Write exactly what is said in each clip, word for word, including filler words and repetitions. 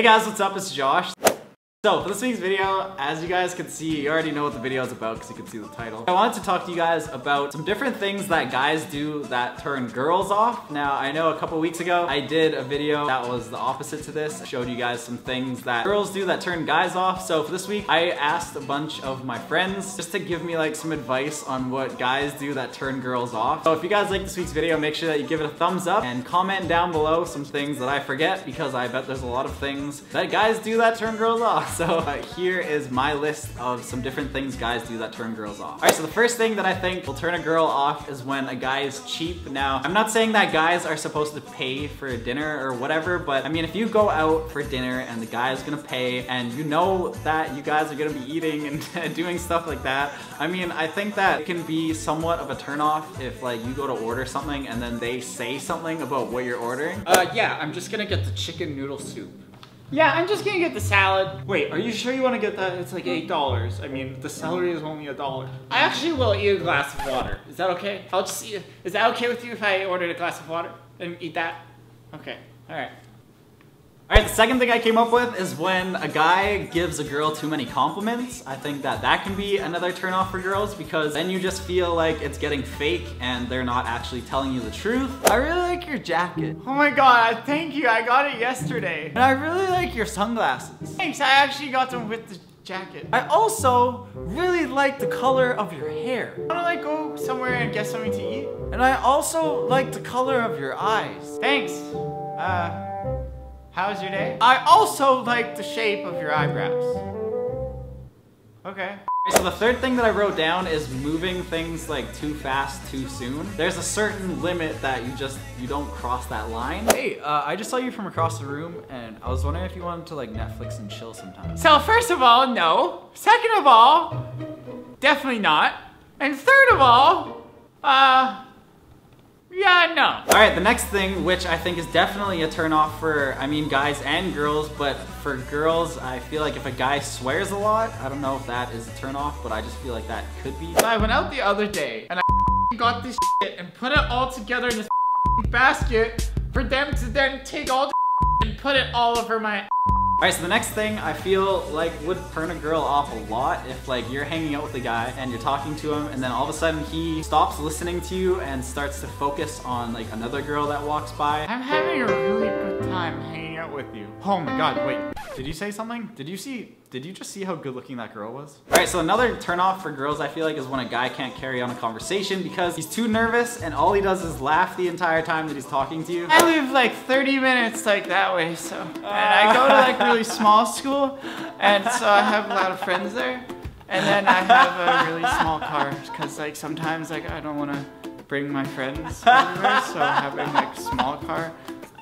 Hey guys, what's up? It's Josh. So for this week's video, as you guys can see, you already know what the video is about because you can see the title. I wanted to talk to you guys about some different things that guys do that turn girls off. Now I know a couple weeks ago I did a video that was the opposite to this. I showed you guys some things that girls do that turn guys off. So for this week, I asked a bunch of my friends just to give me like some advice on what guys do that turn girls off. So if you guys like this week's video, make sure that you give it a thumbs up and comment down below some things that I forget, because I bet there's a lot of things that guys do that turn girls off. So uh, here is my list of some different things guys do that turn girls off. All right, so the first thing that I think will turn a girl off is when a guy is cheap. Now, I'm not saying that guys are supposed to pay for dinner or whatever, but I mean, if you go out for dinner and the guy's gonna pay and you know that you guys are gonna be eating and doing stuff like that, I mean, I think that it can be somewhat of a turn-off if like you go to order something and then they say something about what you're ordering. Uh, yeah, I'm just gonna get the chicken noodle soup. Yeah, I'm just gonna get the salad. Wait, are you sure you wanna get that? It's like eight dollars. I mean, the celery is only a dollar. I actually will eat a glass of water. Is that okay? I'll just eat it. Is that okay with you if I ordered a glass of water and eat that? Okay, all right. All right, the second thing I came up with is when a guy gives a girl too many compliments. I think that that can be another turnoff for girls, because then you just feel like it's getting fake and they're not actually telling you the truth. I really like your jacket. Oh my God, thank you, I got it yesterday. And I really like your sunglasses. Thanks, I actually got them with the jacket. I also really like the color of your hair. Wanna like go somewhere and get something to eat? And I also like the color of your eyes. Thanks. Uh. How's your day? I also like the shape of your eyebrows. Okay. So the third thing that I wrote down is moving things like too fast too soon. There's a certain limit that you just, you don't cross that line. Hey, uh, I just saw you from across the room and I was wondering if you wanted to like Netflix and chill sometime. So first of all, no. Second of all, definitely not. And third of all, uh, yeah, no. All right, the next thing, which I think is definitely a turnoff for, I mean, guys and girls, but for girls, I feel like if a guy swears a lot, I don't know if that is a turnoff, but I just feel like that could be. So I went out the other day and I got this shit and put it all together in this basket for them to then take all the and put it all over my. All right, so the next thing I feel like would turn a girl off a lot if like you're hanging out with a guy and you're talking to him and then all of a sudden he stops listening to you and starts to focus on like another girl that walks by. I'm having a really good time hanging out with you. Oh my God, wait, did you say something? Did you see, did you just see how good looking that girl was? All right, so another turnoff for girls I feel like is when a guy can't carry on a conversation because he's too nervous and all he does is laugh the entire time that he's talking to you. I live like thirty minutes like that way, so. And I go to like really small school, and so I have a lot of friends there. And then I have a really small car because like sometimes like I don't want to bring my friends everywhere, so having like a small car.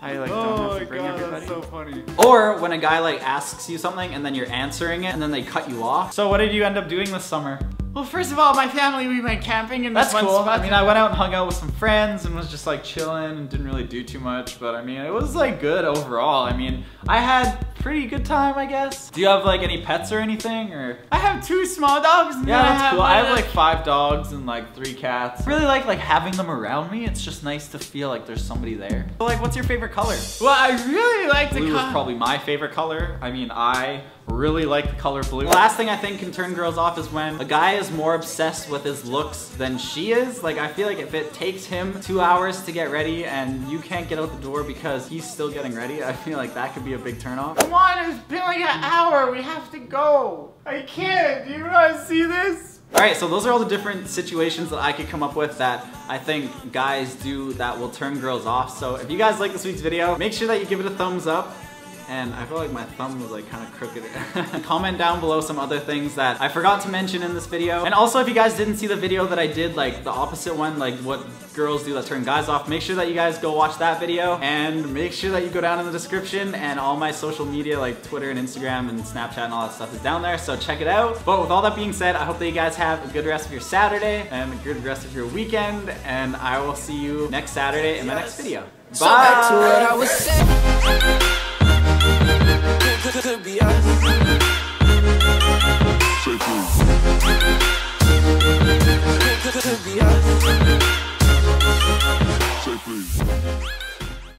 I like don't oh have to bring God, everybody. That's so funny. Or when a guy like asks you something and then you're answering it and then they cut you off. So what did you end up doing this summer? Well, first of all, my family, we went camping in this one spot. That's cool. I mean, I went out and hung out with some friends and was just like chilling and didn't really do too much, but I mean, it was like good overall. I mean, I had pretty good time, I guess. Do you have like any pets or anything, or? I have two small dogs. And yeah, that's I have cool. I have like five dogs and like three cats. I really like like having them around me. It's just nice to feel like there's somebody there. But like, what's your favorite color? Well, I really like the color. Blue is probably my favorite color. I mean, I really like the color blue. The last thing I think can turn girls off is when a guy is more obsessed with his looks than she is. Like, I feel like if it takes him two hours to get ready and you can't get out the door because he's still getting ready, I feel like that could be a big turnoff. Come on, it's been like an hour. We have to go. I can't. Do you guys see this? All right, so those are all the different situations that I could come up with that I think guys do that will turn girls off. So if you guys like this week's video, make sure that you give it a thumbs up. And I feel like my thumb was like kind of crooked. Comment down below some other things that I forgot to mention in this video. And also, if you guys didn't see the video that I did, like the opposite one, like what girls do that turn guys off, make sure that you guys go watch that video and make sure that you go down in the description, and all my social media like Twitter and Instagram and Snapchat and all that stuff is down there, so check it out. But with all that being said, I hope that you guys have a good rest of your Saturday and a good rest of your weekend, and I will see you next Saturday in my yes. next video. Bye! So back to what I was